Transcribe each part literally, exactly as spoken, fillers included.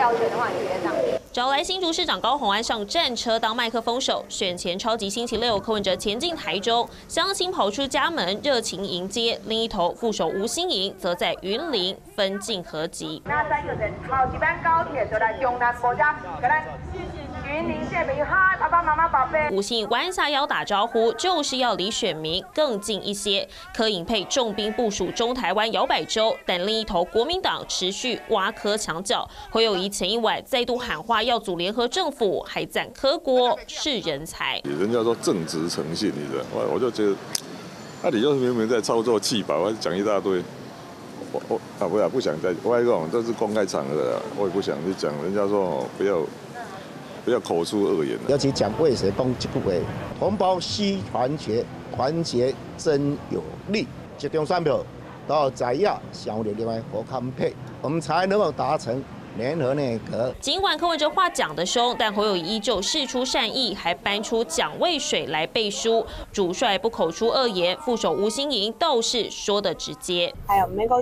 票选的话，你觉得当？ 找来新竹市长高虹安上战车当麦克风手，选前超级星期六，柯文哲前进台中，乡亲跑出家门热情迎接。另一头副手吴欣盈则在云林分进合集。那三个人好，一班高铁就来中南国家，给咱云林这边哈，爸爸妈妈宝贝。吴欣盈弯下腰打招呼，就是要离选民更近一些。柯颖配重兵部署中台湾摇摆州，但另一头国民党持续挖柯墙角。侯友宜前一晚再度喊话。 要组联合政府，还赞柯郭是人才。人家说正直诚信，你知道，我我就觉得，那你就是明明在操作气吧，我讲一大堆，我我啊不啊不想再，我讲这是公开场合、啊，我也不想去讲。人家说、哦、不要不要口出恶言、啊，尤其讲为谁攻击不为，同胞需团结，团结真有力。集中选票到在野，相对另外和康配，我们才能够达成。 联合内阁。尽管柯文哲话讲得凶，但侯友宜依旧释出善意，还搬出蒋渭水来背书。主帅不口出恶言，副手吴欣盈倒是说得直接。哎呀，没够，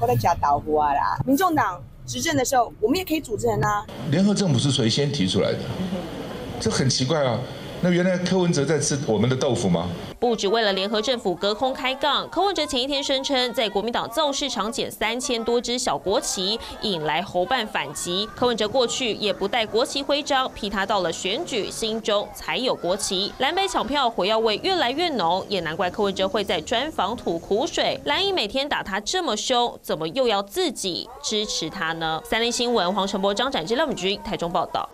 我在讲倒胡啊啦！民众党执政的时候，我们也可以组织人啊。联合政府是谁先提出来的？这很奇怪啊！ 那原来柯文哲在吃我们的豆腐吗？不只为了联合政府隔空开杠，柯文哲前一天声称在国民党造势场捡三千多只小国旗，引来侯办反击。柯文哲过去也不带国旗徽章，批他到了选举心中才有国旗。蓝白抢票火药味越来越浓，也难怪柯文哲会在专访吐苦水。蓝营每天打他这么凶，怎么又要自己支持他呢？三立新闻黄承博、张展之、廖敏君台中报道。